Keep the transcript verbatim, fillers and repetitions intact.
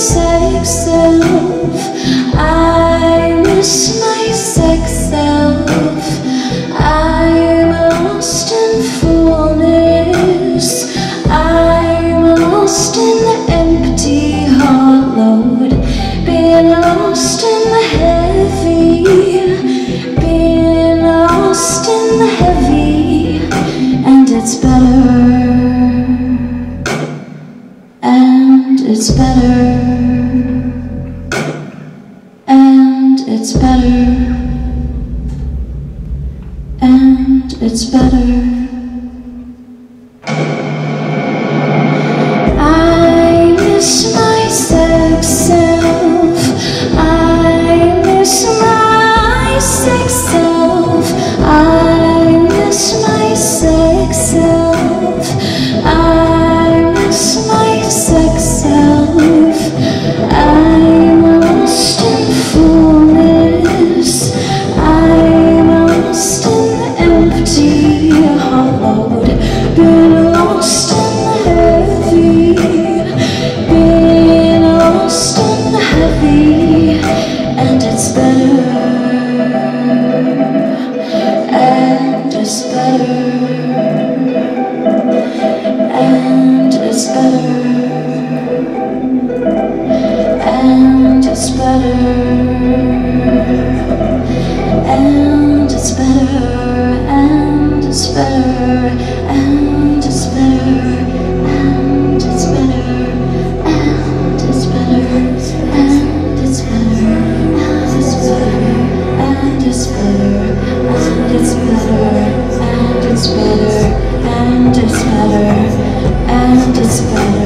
sex self. I miss my sex self. I'm lost in fullness. I'm lost in the empty hollowed. Been lost in the heavy. Been lost in the heavy. And it's better. It's better, and it's better, and it's better. I miss my sex self. I miss my sex self. I miss my sex self. I miss my sex self. I'm lost in fullness. I'm lost in empty hollowed. Been lost in the heavy. Been lost in the heavy. And it's better. And it's better. And it's better. And it's better, and it's better, and it's better, and it's better, and it's better, and it's better, and it's better, and it's better, and it's better, and it's better, and it's better, and it's better, and it's better.